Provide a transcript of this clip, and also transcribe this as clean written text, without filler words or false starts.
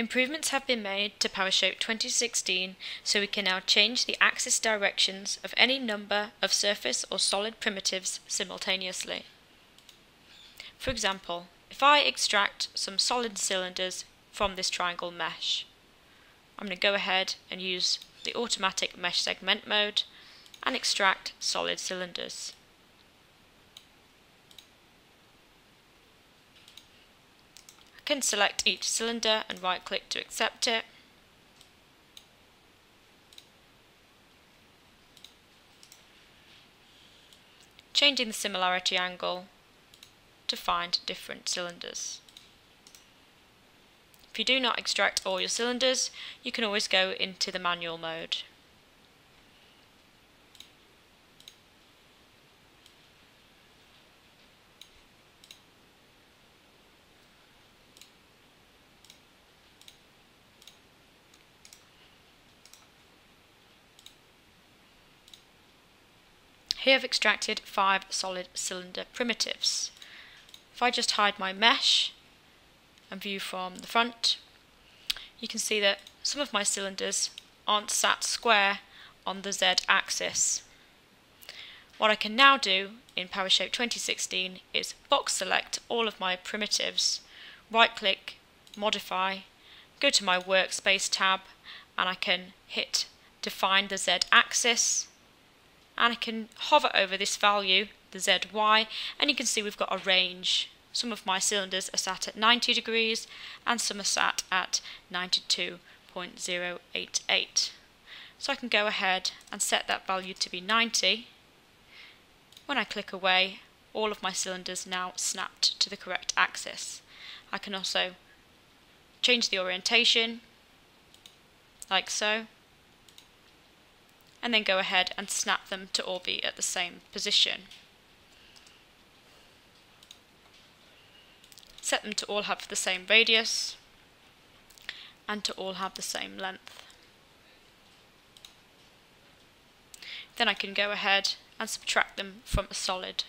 Improvements have been made to PowerSHAPE 2016, so we can now change the axis directions of any number of surface or solid primitives simultaneously. For example, if I extract some solid cylinders from this triangle mesh, I'm going to go ahead and use the automatic mesh segment mode and extract solid cylinders. I can select each cylinder and right click to accept it. Changing the similarity angle to find different cylinders. If you do not extract all your cylinders, you can always go into the manual mode. Here I've extracted 5 solid cylinder primitives. If I just hide my mesh and view from the front, you can see that some of my cylinders aren't sat square on the z-axis. What I can now do in PowerShape 2016 is box select all of my primitives, right click, modify, go to my workspace tab, and I can hit define the z-axis, and I can hover over this value, the ZY, and you can see we've got a range. Some of my cylinders are sat at 90 degrees and some are sat at 92.088. So I can go ahead and set that value to be 90. When I click away, all of my cylinders now snapped to the correct axis. I can also change the orientation, like so, and then go ahead and snap them to all be at the same position. Set them to all have the same radius and to all have the same length. Then I can go ahead and subtract them from a solid.